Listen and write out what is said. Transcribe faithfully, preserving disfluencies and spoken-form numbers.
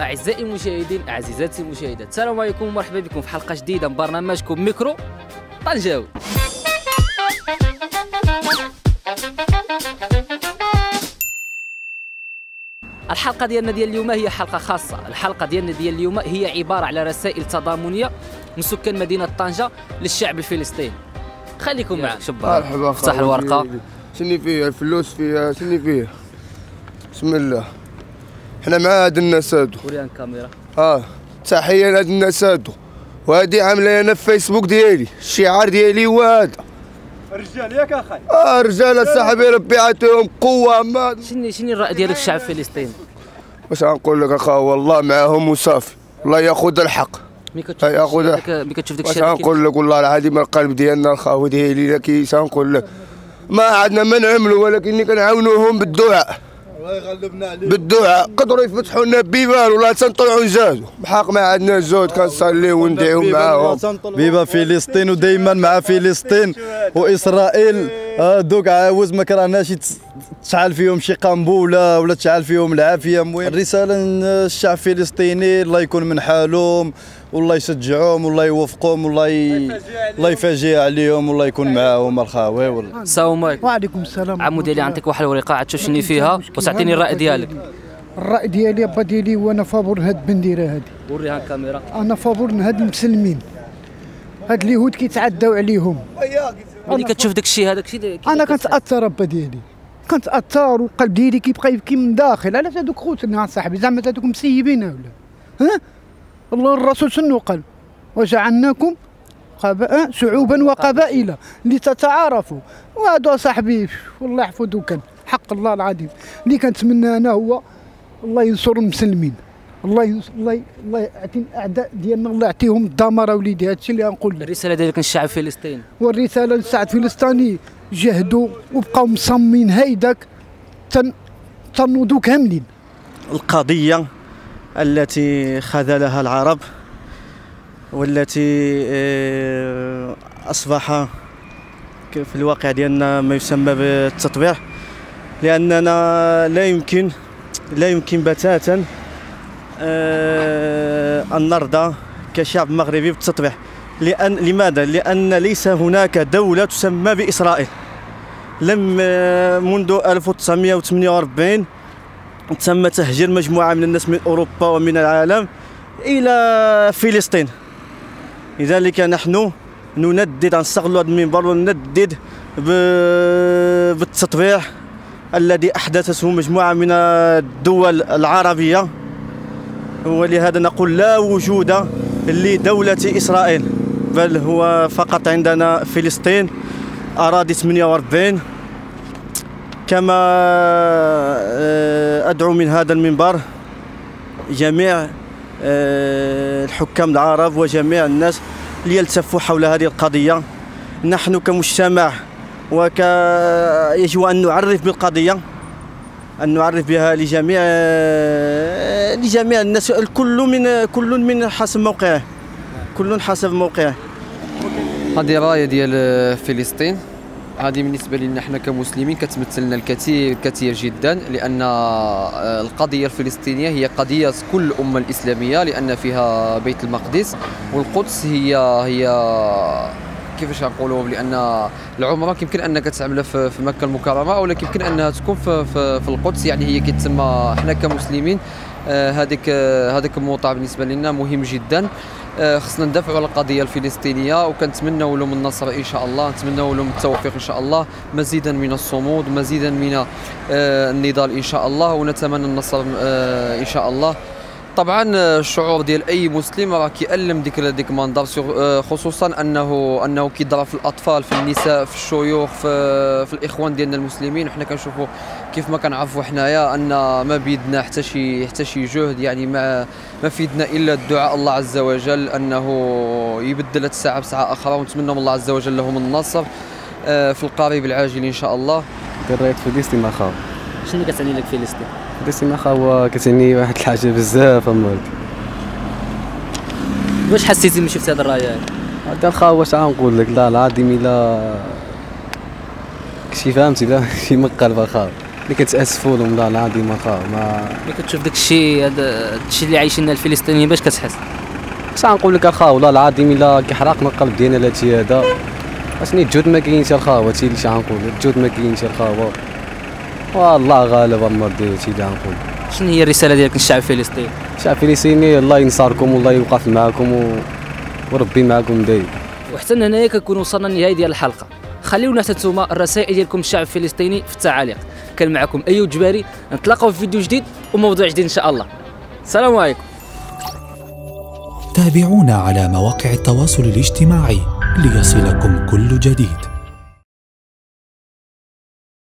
أعزائي المشاهدين، أعزائي المشاهدات، السلام عليكم ومرحبا بكم في حلقة جديدة من برنامجكم ميكرو طنجة. الحلقة ديالنا ديال اليوم هي حلقة خاصة، الحلقة ديالنا ديال اليوم هي عبارة على رسائل تضامنية من سكان مدينة طنجة للشعب الفلسطيني. خليكم معنا شباب. مرحبا، افتح الورقة. شني فيها الفلوس، فيها شني فيها. بسم الله. حنا مع هاد الناس هادو. ورينا الكاميرا. اه تحية لهاد الناس هادو، وهادي عاملة انا في فيسبوك ديالي، الشعار ديالي هو هذا. الرجال ياك اخاي؟ اه الرجال صاحبي ربي عطيهم قوة. ما شني شني الرأي ديالك في الشعب الفلسطيني؟ واش غنقول لك اخا، والله معاهم وصافي، الله ياخذ الحق. مي كتشوف داك مي كتشوف داك الشيء واش غنقول لك، والله العظيم القلب ديالنا الخاوي ديالي كي غنقول لك ما عندنا ما نعملوا، ولكن كنعاونوهم بالدعاء. الله يغلبنا عليهم بالدعاء، قدروا يفتحوا لنا بيبان والله تنطلعوا نجاهدوا بحق. ما عندنا الجهد، كنصليو وندعيو معاهم. بيبا فلسطين، ودائما مع فلسطين واسرائيل. دوك عاوز ما كرهناش تشعل فيهم شي قنبوله ولا تشعل فيهم العافيه. المهم الرساله للشعب الفلسطيني، الله يكون من حالهم والله يشجعهم والله يوفقهم والله ي... الله يفاجئ عليهم والله يكون معاهم الخاوي. والله السلام عليكم. وعليكم السلام. عمودي لي عندك واحد الورقه عاد شوف شني فيها وتعطيني الراي ديالك. الراي ديالي با ديالي وانا فابور هاد البنديره هادي. وريها الكاميرا. انا فابور هاد المسلمين، هاد اليهود كيتعداو عليهم. ملي كتشوف داك الشيء هذاك الشيء انا كنتاثر با ديالي، كنتاثر والقلب ديالي كيبقى يبكي من داخل. علاش هادوك خوتنا صاحبي زعما هادوك مسيبين ولا ها؟ الله الرسول شنو قال؟ وجعلناكم شعوبا وقبائل لتتعارفوا. وهذا صاحبي والله يحفظه، كان حق الله العظيم اللي كنتمنى انا هو الله ينصر المسلمين، الله ينصر الله الله يعطي الاعداء ديالنا، الله يعطيهم الدمار اوليدي. هادشي اللي غنقول. الرساله ديالك للشعب الفلسطيني؟ والرساله للشعب الفلسطيني جهدوا وبقاو مصممين، هيداك تنوضوا كاملين. القضيه التي خذلها العرب والتي أصبح في الواقع ديالنا ما يسمى بالتطبيع، لأننا لا يمكن لا يمكن بتاتا أن نرضى كشعب مغربي بالتطبيع. لأن لماذا؟ لأن ليس هناك دولة تسمى بإسرائيل. لم منذ ألف وتسعمائة وثمانية وأربعين تم تهجير مجموعة من الناس من أوروبا ومن العالم إلى فلسطين. لذلك نحن نندد، نستغل هذا المنبر وندد بالتطبيع الذي أحدثته مجموعة من الدول العربية، ولهذا نقول لا وجود لدولة إسرائيل، بل هو فقط عندنا فلسطين أراضي ثمانية وأربعين. كما أدعو من هذا المنبر جميع الحكام العرب وجميع الناس ليلتفوا حول هذه القضية. نحن كمجتمع وك يجب أن نعرف بالقضية، أن نعرف بها لجميع لجميع الناس، الكل من كل من حسب موقعه، كل حسب موقعه. هذه راية ديال فلسطين، هذه بالنسبه لنا احنا كمسلمين كتمثلنا الكثير كثير جدا، لان القضيه الفلسطينيه هي قضيه كل الامه الاسلاميه، لان فيها بيت المقدس والقدس. هي هي كيفاش نقولوا، لان العمره كيمكن انك تعملها في مكه المكرمه، ولا كيمكن انها تكون في, في, في القدس. يعني هي كتسمى احنا كمسلمين هذاك هذاك الموضوع بالنسبه لنا مهم جدا. خصنا ندافعوا على القضيه الفلسطينيه، وكنتمنوا لهم النصر ان شاء الله، نتمنوا لهم التوفيق ان شاء الله، مزيدا من الصمود، مزيدا من النضال ان شاء الله، ونتمنى النصر ان شاء الله. طبعا الشعور ديال اي مسلم راه كيألم ديك ديك المنظر، خصوصا انه انه كيضرب في الاطفال، في النساء، في الشيوخ، في, في الاخوان ديالنا المسلمين. وحنا كنشوفوا كيف ما كنعرفوا حنايا ان ما بيدنا حتى شي حتى شي جهد، يعني ما ما فيدنا الا الدعاء الله عز وجل انه يبدل الساعه بساعه اخرى، ونتمنوا من الله عز وجل لهم النصر في القريب العاجل ان شاء الله. رايت فلسطين اخا، شنو كتعني لك فلسطين؟ فلسطين اخا هو كتعني واحد الحاجه بزاف. امال واش حسيتي ملي شفت هذا الراي هذا؟ هذا اخا واش غنقول لك، لا العظيم الا كنتي فهمتي، لا شي مقلب اخا اللي كتاسفوا لهم لا العادي ما ما ملي كتشوف داك الشيء هذا الشيء اللي عايشينه الفلسطينيين باش كتحس؟ اش غنقول لك اخا والله العظيم الا كيحرقنا القلب ديالنا لا تي هذا اشني الجود ما كاينش الخاوه تي اللي غنقول الجود ما كاينش الخاوه والله غالب المرضي تي اللي غنقول. شنو هي الرساله ديالك للشعب الفلسطيني؟ الشعب الفلسطيني الله ينصركم والله يوقف معكم و... وربي معكم دايما. وحتى هنايا كنكون وصلنا للنهايه ديال الحلقه، خليونا حتى نتوما الرسائل ديالكم الشعب الفلسطيني في التعاليق. كان معكم أيوب الجباري، نتلاقاو في فيديو جديد وموضوع جديد ان شاء الله. السلام عليكم. تابعونا على مواقع التواصل الاجتماعي ليصلكم كل جديد.